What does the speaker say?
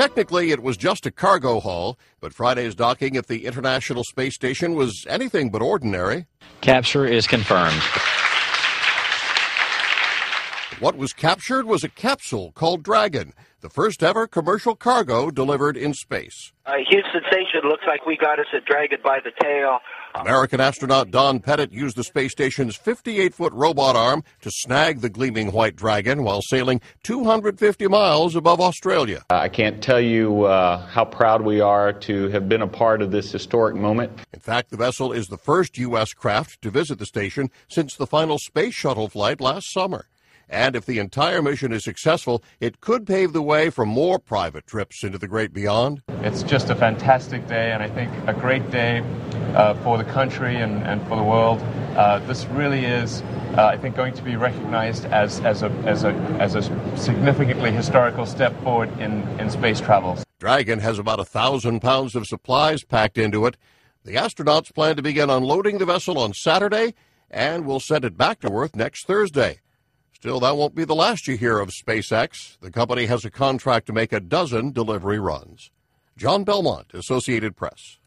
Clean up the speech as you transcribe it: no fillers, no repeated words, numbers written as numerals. Technically, it was just a cargo haul, but Friday's docking at the International Space Station was anything but ordinary. Capture is confirmed. What was captured was a capsule called Dragon, the first ever commercial cargo delivered in space. A huge sensation. Looks like we got us a dragon by the tail. American astronaut Don Pettit used the space station's 58-foot robot arm to snag the gleaming white dragon while sailing 250 miles above Australia. I can't tell you how proud we are to have been a part of this historic moment. In fact, the vessel is the first U.S. craft to visit the station since the final space shuttle flight last summer. And if the entire mission is successful, it could pave the way for more private trips into the great beyond. It's just a fantastic day, and I think a great day for the country and for the world. This really is, I think, going to be recognized as a significantly historical step forward in space travel. Dragon has about 1,000 pounds of supplies packed into it. The astronauts plan to begin unloading the vessel on Saturday, and will send it back to Earth next Thursday. Still, that won't be the last you hear of SpaceX. The company has a contract to make 12 delivery runs. John Belmont, Associated Press.